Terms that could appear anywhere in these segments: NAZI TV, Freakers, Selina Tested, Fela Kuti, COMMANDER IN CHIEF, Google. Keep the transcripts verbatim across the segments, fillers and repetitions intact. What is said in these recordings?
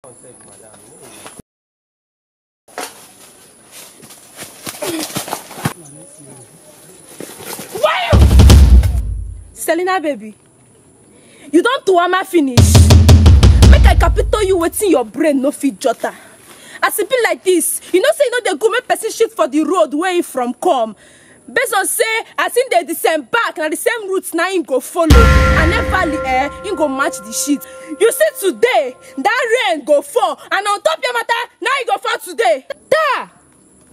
Why you? Selina baby, you don't wanna finish. Make I capital you waiting your brain no fit jotter. As it be like this, you know say you know they go make person shit for the road where he from come. Based on say, as in they the same back, and the same routes now in go follow. And then valley air, in go match the shit. You see today, that rain go fall. And on top of your matter, now you go fall today. Da!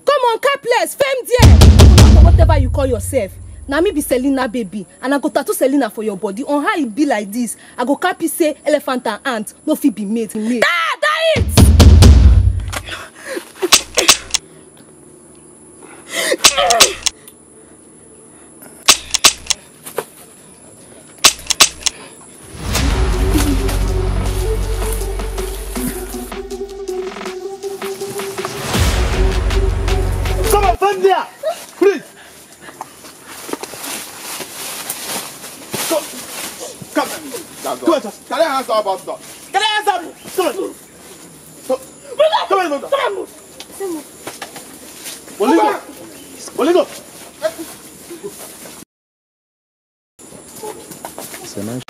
Come on, capless, fame there. Whatever you call yourself. Now me be Selina baby. And I go tattoo Selina for your body. On how it be like this, I go copy say elephant and ant. No fit be made. Da! That it! There, please. Come, come, come, come. Can I answer about that? Can I answer? Come on, come on, come on, come on. Bolingo, Bolingo. C'est nice.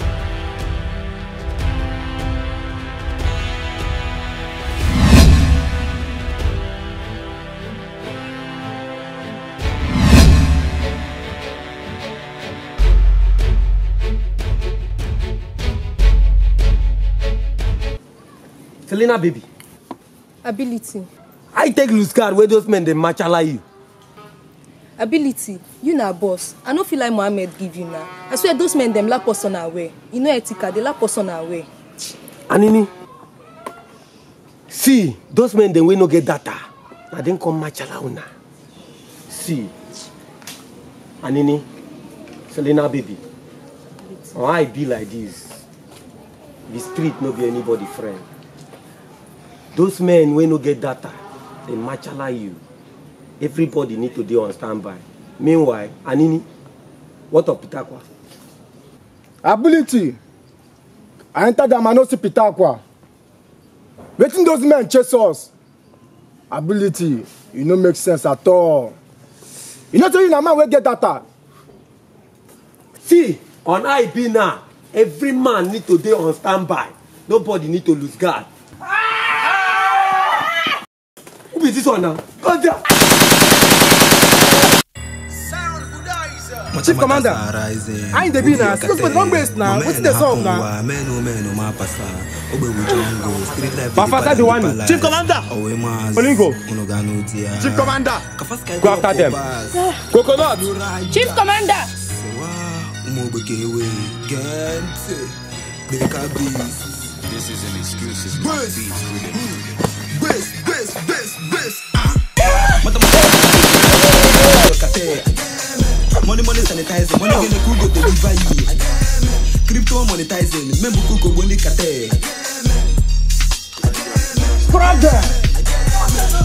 Selina baby. Ability. I take loose card where those men they match like you. Ability. You na boss. I don't feel like Mohammed give you now. I swear those men them lap us on our way. You know Etika, they lap us on our way. Anini. See, those men they will not get data. I didn't come match now. See. Anini. Selina baby. Why be like this? The street no be anybody friend. Those men when no get data, they match like you. Everybody need to be on standby. Meanwhile, Anini, what of Pitakwa? Ability. I entered the Manosi Pitakwa. Letting those men chase us. Ability, you don't make sense at all. You know telling a man will get data. See, on I B now, every man need to be on standby. Nobody need to lose guard. Who is this one now? Go there! Chief Commander, I ain't the bean now. Look for the wrong place now. What's the song now? Bafasa Diwani. Chief Commander! Bolingo! Chief Commander! Go after them. Coconut! Chief Commander! This is an excuse. It's Best, best, best, best. Money, money, sanitizing. Money, money, Google, the device. Crypto monetizing. Remember, Google, when they cut it. Brother,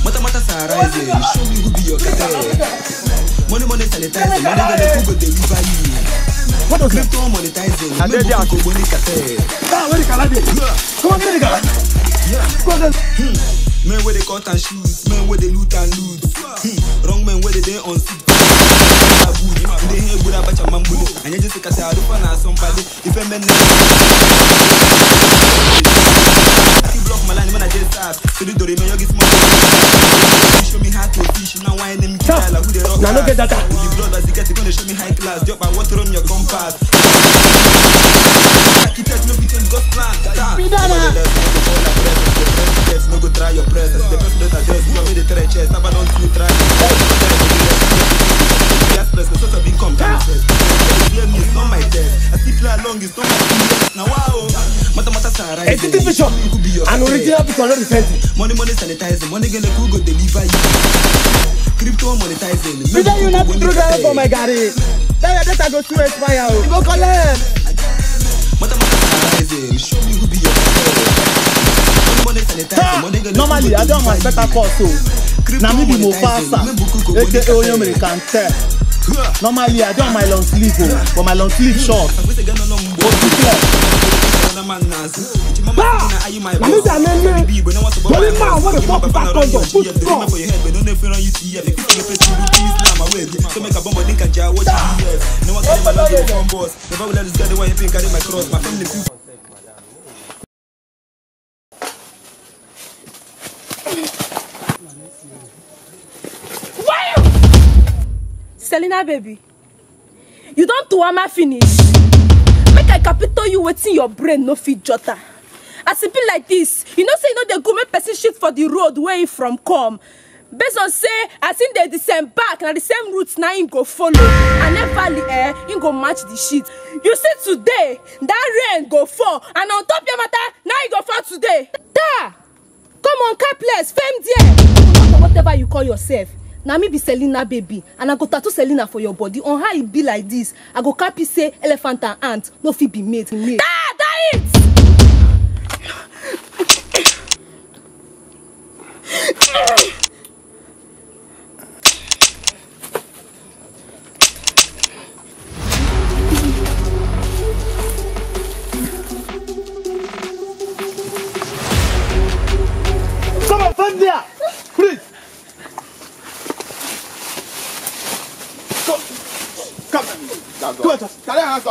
Matamata Sarizing. Show me who be your cat. Money, money, sanitizing. Money, Google, the device. What was crypto monetizing? And then they are going to cut it. Come on, here, guys. Go then. Men where they cut and shoot, men where they loot and loot. Hmm. Wrong men where they dey on seat. They hear good about your mambo. And you just say, I don't find somebody. If a man block my line when I just ask, so the Dory man, you get money. Show me how to fish. Now why name get like who they rock? Now look at that. With the blood as you get, you gonna show me high class. Drop my water on your compass. It has no between God's plan. No go try your press. The best place I did, no way they try chest. Never don't you try. Yes, press, the source of income can stress. Blame is not my test. I see play along is not my test. Now wow, mata mata sara. It's the vision. An original people not repenting. Money, money, sanitizing. Money gonna go deliver you. Crypto monetizing. Whether you not through that for my garage, that that I go to expire. You go collect. Mata mata sanitizing. Show me who be your test. Normally, I don't expect a call to Namibi Mufasa, aka Oyomere can tell. Normally, I don't my long sleeve, but my long sleeve short. Selina baby, you don't trauma finish. Make I capital you waiting your brain no fit jotter. As it be like this, you know say you know they go make person shit for the road where he from come. Based on say as in they the same back and the same routes now him go follow. And everly eh, him go match the shit. You see today that rain go fall and on top your matter now you go fall today. Da, come on capless, fame there. Whatever you call yourself. Now me be Selina baby, and I go tattoo Selina for your body. On how it be like this, I go copy say elephant and ant. No fit be made. made. That, that it. Come on, come there, please. Come on, come on, can I answer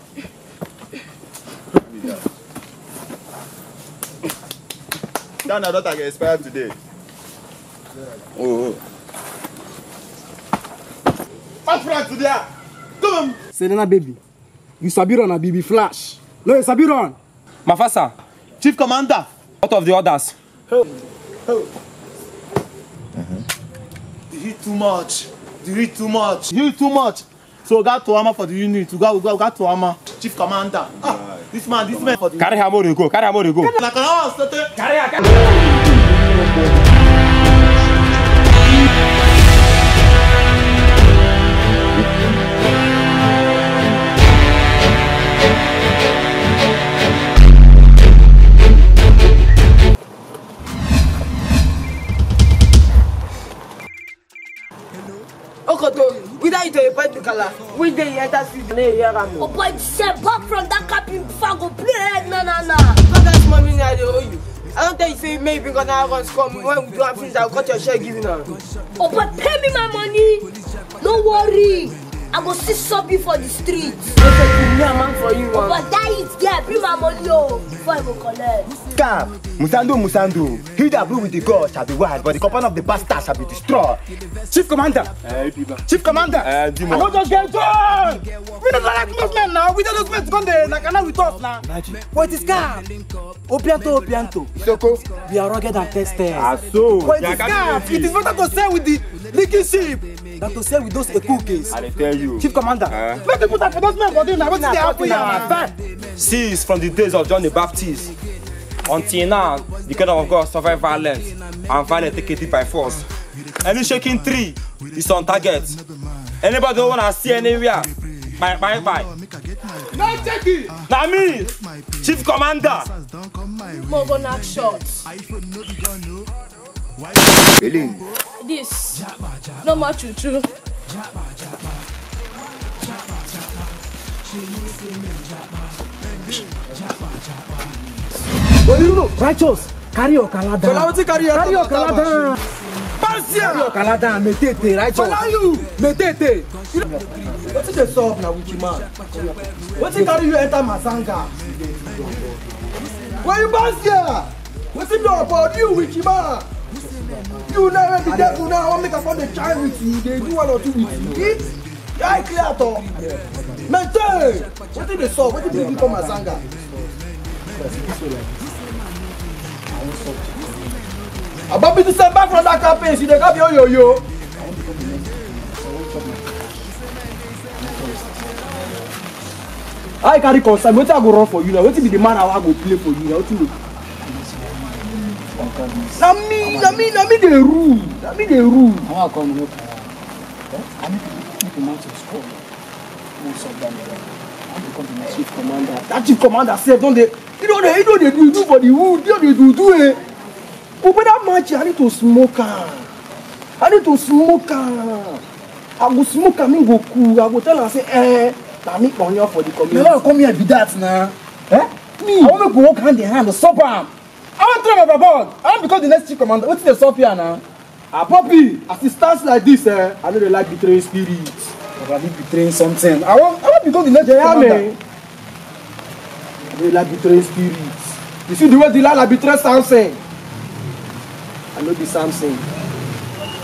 Down and daughter get expired today. Oh, oh. My friend today! Come on! Selina baby, you sabi run a baby flash. No, you sabi run! Mafasa, chief commander, out of the orders. Oh, oh. Uh-huh. You eat too much. You eat too much. You eat too much. So got to armor for the unit. We got, we got, we got to armor. Chief commander. Ah, this man, this man. Carry her more, go. Carry her more, go. Carry her. We dey enter studio. Oh boy, step back from that capping before go play head, na na na. Not that money I dey owe you. I don't tell you say maybe gonna have us come when we do have things. I got your share given now. Oh but pay me my money. No worry, I go see something for the street. For you. Oh but that is yeah, bring my money oh before I go collect. Come, Musando, Musando. He that blew with the gods shall be wise, but the company of the bastards shall be destroyed. Chief Commander! Hey, Chief Commander! Uh, I don't just get done! We don't like movement now! We don't expect to go there! Like, I'm with us now! What is calm? Opianto, Opianto! Soko! We are rugged and tested! Ah, so! What is calm? It is better to say with the leaking ship than to say with those cookies! I tell you! Chief Commander! Uh, Let me put that for those men for them! What is the apple now? Cease from the days of John the Baptist. Until now, the kingdom of God suffered violence, and violence take it by force. Any shaking tree is on target. Anybody who wanna see anywhere, bye bye bye. No taking. Na me, Chief Commander. More gonna shots. This no much you true. Oh, you know, righteous, carry your calada. So carry your calada. Pass your calada, metete, righteous. Follow you, metete. What is the solve now, wiki man? What is carry you enter Masanga? Why you pass here? What is your about you, wiki man? You never be careful now. I want make a phone the child with you. They do one or two with you. I clear at all. Maintain. What is the solve? What is the people Masanga? About me to step back from that campaign, she got yo yo yo. I carry concern. What I go run for you now? What will be the man I will go play for you now? Now me, now me, now me the rule. Now me the rule. How I come to I need to come out to school. Most of them, I need to come to my chief commander. That chief commander said, don't they? You know they, you know they do do for the wood. You know they do do it. But when I match, I need to smoke. I need to smoke. I go smoke. I mean go cool. I go tell her say, eh, I make money for the community. You don't come here and be that now, eh? Me, I want to go walk hand in hand, stop him. I want to throw him overboard. I want to become the next chief commander. What's the stop here now? Ah, Poppy, as it starts like this, eh, I know they like betraying spirits. Or I like betraying something. I want, I want to become the next chief yeah, commander. Man. I know they like betraying spirits. You see the way they like betray something. I know the something.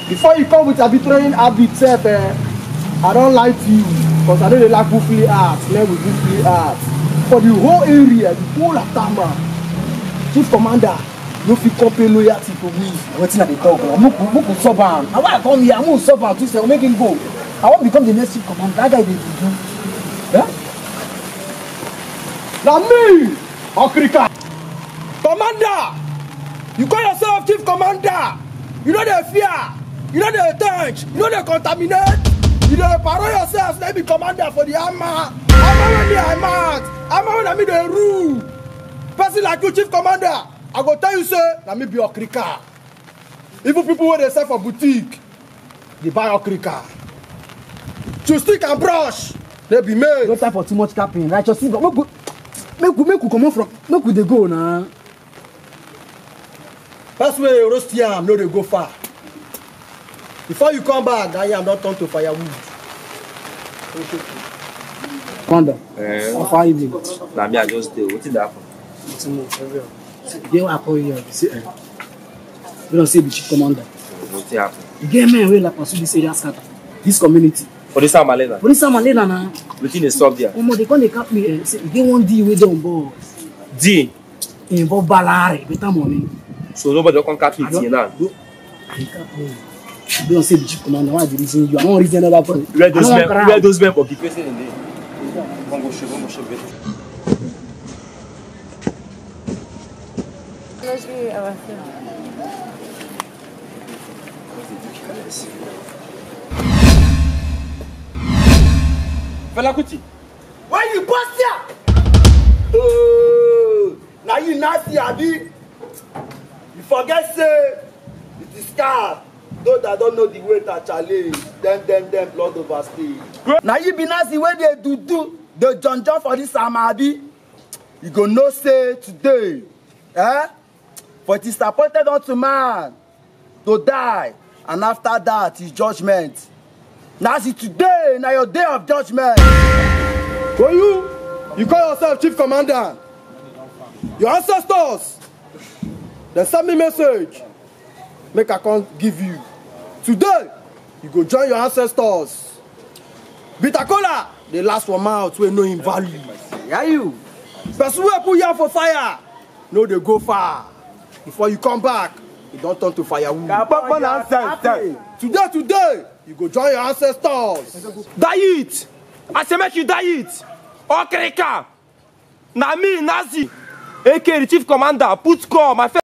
Before you come with a betraying habit, eh, I don't like you. Because I know they like goofy art. Men with goofy art. For the whole area, the whole Atama, Chief Commander, you feel complete loyalty to me. What's in the talk? I'm not going to sub him. I want to come here, I'm going to sub him. I'll make him go. I want to become the next Chief Commander. That guy did do. Yeah? Now me, Africa. Commander! You call yourself Chief Commander! You know the fear! You know the touch! You know the contaminate! You know the parole yourself, let me commander for the armor! I'm not I'm out. I'm out. I mean the rule. Person like you, Chief Commander, I go tell you, sir, let me be a cricker. Even people where they sell for boutique, they buy a cricker. To stick and brush, they be made. Don't time for too much tapping. Right, just see, but make we make we come on from. Make we they go now. Nah. That's where you roast yam. No, they go far. Before you come back, I am not turned to firewood. Okay. Commander, eh, how far you been? Nah, me I just did. What did that happen? Nothing much. They were calling you. See, eh? We don't say the chief commander. What did happen? The game men will like pursue this area scatter. This community. For this time, Malena. For this time, Malena, na. Within the sub there. Omo, they come they cap me. Eh? Say they want D with them board. D. Involve balare. Better money. So nobody can cap me D now. I cap me. They don't say the chief commander. Why the reason you? I want reason another person. Where those men? Where those men for keeping in there? Vamos chegar, vamos chegar. Let's be our film. Fela Kuti. Why you bust ya? Oh, now you nasty, Abi. You forget say it is scar. Those that don't know the way that challenge, them, them, them, blood overstay. Now you be nasty where they do do the John John for this Amadi. You go no say today, eh? For it is appointed unto man to die, and after that is judgment. Now see today, now your day of judgment. For you, you call yourself Chief Commander. Your ancestors, they send me message. Make I can't give you. Today, you go join your ancestors. Bitacola, the last one out, we know him value. Yeah, you. Person who put you for fire, no, they go far. Before you come back, you don't turn to firewood. Today, today, you go join your ancestors. Diet. I say make you diet. Okreka. Nami, Nazi. A K the Chief Commander. Put call, my friend.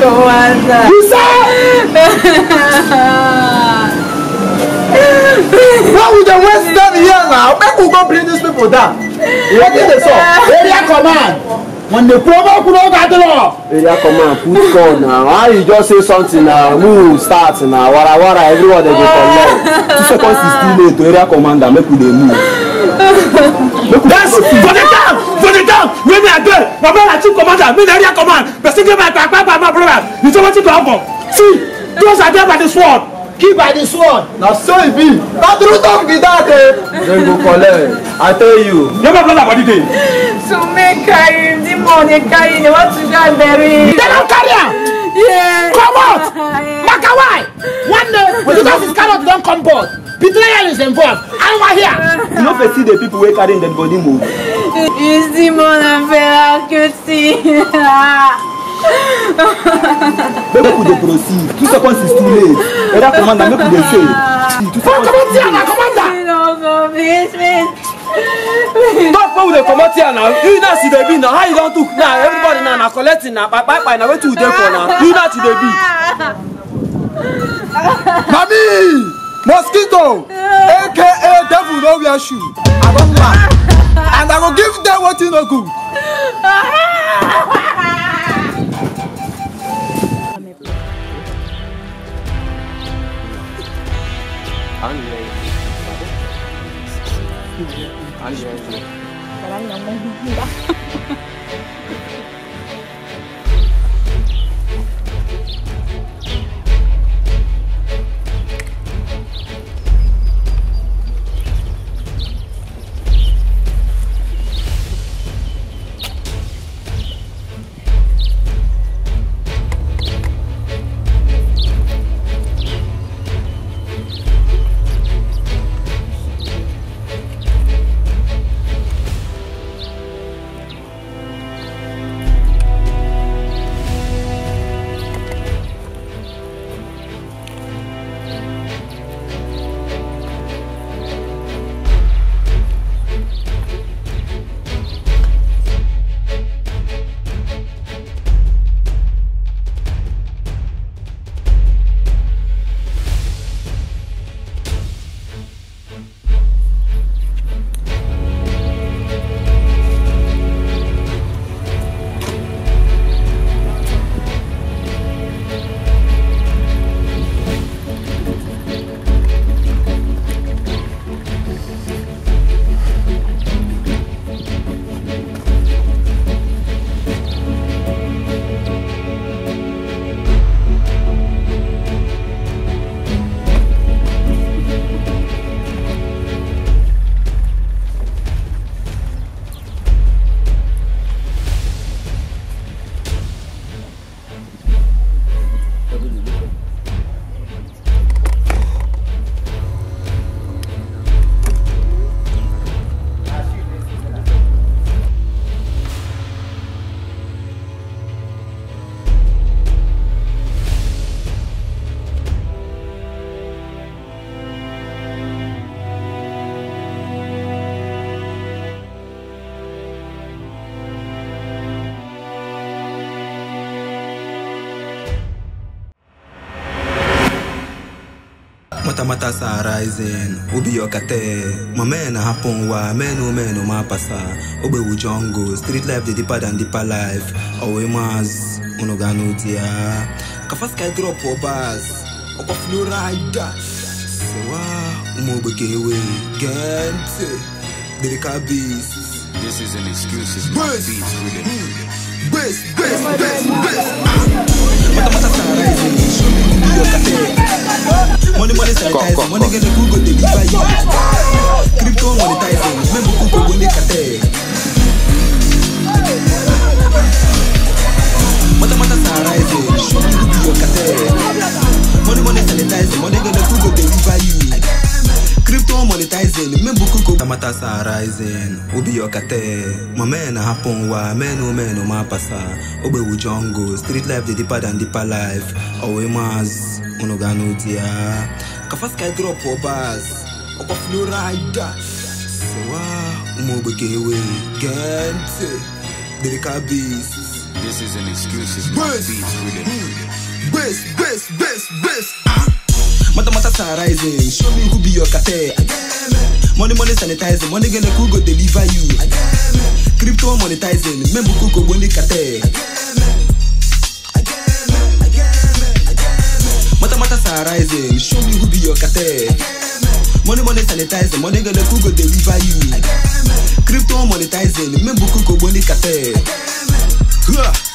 kwanza. Why would they waste that here now? Make we go bring these people down. What did they say? Area command. When the promo could not get along. Area command, put on now. Why you just say something now? Who starts now? Wara wara, everyone they go collect. Two seconds is too late to area commander. Make we dey move. That's for the town, for the town. When we are there, my brother chief commander, me the area command. Person give my back, my my brother. You don't want to happen. See, those are there by the sword. Keep by the sword. Now so it be. Not true talk be that. Then go collect. I tell you. Your brother body day. So make carry the money, carry the what to go bury. They don't carry him. Yeah. Come out. Makawai. One day, when the justice cannot don't come board. Betrayal is involved. I'm over here. You know, if you see the people who are carrying that body move. You see, more than fair, I could see. Maybe we could proceed. Two seconds is too late. And that commander, maybe we could say. Come on, see, commander. Talk about the commander now. You know, see the bin now. How you don't talk now? Everybody now, collecting now. Bye bye bye. Now, wait till you for now. You know, see the bin. Mommy! Mosquito, aka devil, no wear shoe. I don't laugh, and I will give them what you no good. Matas are rising, Ubiokate, Mamena Haponwa, Menu Menu Mapasa, Obe Ujongo, Street Life, the Deeper Than Deeper Life, Owemas, Unoganodia, Kafaska Drop Obas, Okoflu Rida, Sewa, Mobekewe, Gente, Derika Beast. This is an exclusive beat release. Best, best, best, best. Money money sanitizing, money get the Google they buy you. Crypto monetizing, remember Google when they cut it. Mata mata sanitizing, Google cut it. Money money sanitizing, money get the Google they buy you. Crypto monetizing, remember Google. Mata mata sanitizing, Obi Okate. My man happen wa, man oh man oh ma pasa. Obe ujongo, street life the deeper than deeper life. Owe mas. Unoganodia, Kafaska drop obas, Okoflu Rida, Sewa, Mobekewe, Gente, Derika Beast. This is an exclusive. Best, best, best, best, best. Mata mata star rising. Show me who be your cafe. Money money sanitizing. Money gonna cool go deliver you. Crypto monetizing. Membu cool go money cafe. Mata mata star rising. Show me who be your cafe. Money money sanitizing. Money gonna cool go deliver you. Crypto monetizing. Membu cool go money cafe. Huh.